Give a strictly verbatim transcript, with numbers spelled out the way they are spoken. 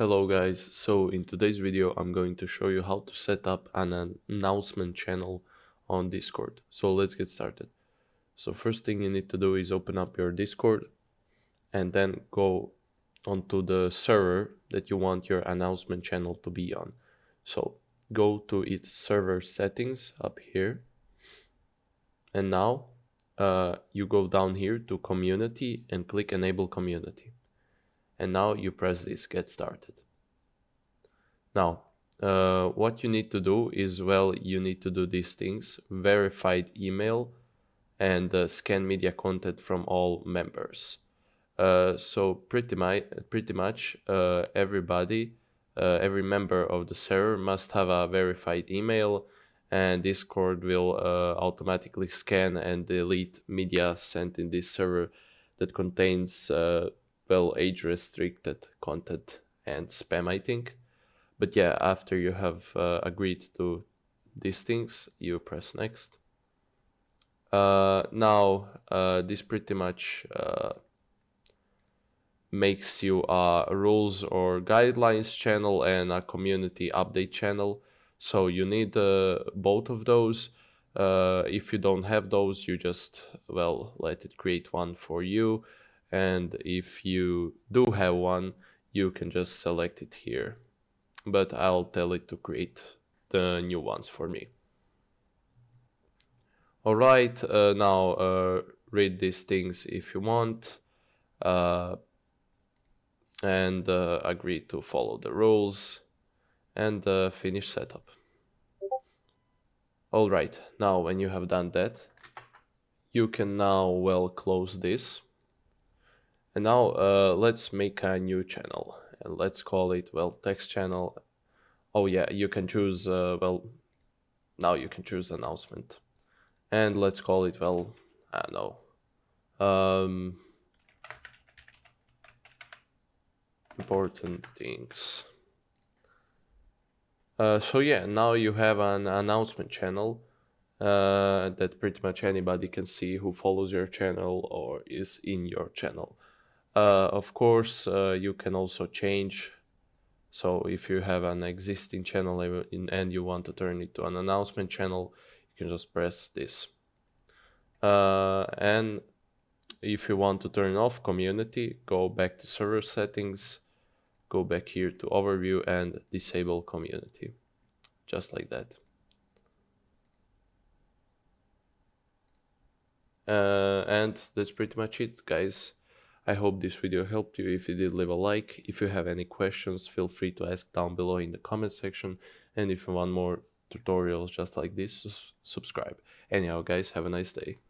Hello guys, so in today's video I'm going to show you how to set up an announcement channel on Discord. So let's get started. So first thing you need to do is open up your Discord and then go onto the server that you want your announcement channel to be on. So go to its server settings up here, and now uh, you go down here to community and click enable community. And now you press this get started. Now, uh, what you need to do is, well, you need to do these things: verified email and uh, scan media content from all members. Uh, so pretty, my, pretty much uh, everybody, uh, every member of the server must have a verified email, and Discord will uh, automatically scan and delete media sent in this server that contains uh, well, age-restricted content and spam, I think. But yeah, after you have uh, agreed to these things, you press next. Uh, now, uh, this pretty much uh, makes you a rules or guidelines channel and a community update channel. So you need uh, both of those. Uh, if you don't have those, you just, well, let it create one for you. And if you do have one, you can just select it here, but I'll tell it to create the new ones for me. All right, uh, now uh, read these things if you want, uh, and uh, agree to follow the rules, and uh, finish setup. All right, now when you have done that, you can now, well, close this. And now uh, let's make a new channel, and let's call it, well, text channel. Oh yeah, you can choose, uh, well, now you can choose announcement. And let's call it, well, I don't know, um, important things. Uh, so yeah, now you have an announcement channel uh, that pretty much anybody can see who follows your channel or is in your channel. Uh, of course, uh, you can also change. So if you have an existing channel in, and you want to turn it to an announcement channel, you can just press this. Uh, and if you want to turn off community, go back to server settings, go back here to overview and disable community, just like that. Uh, and that's pretty much it, guys. I hope this video helped you. If you did, leave a like. If you have any questions, feel free to ask down below in the comment section. And if you want more tutorials just like this, subscribe. Anyhow, guys, have a nice day.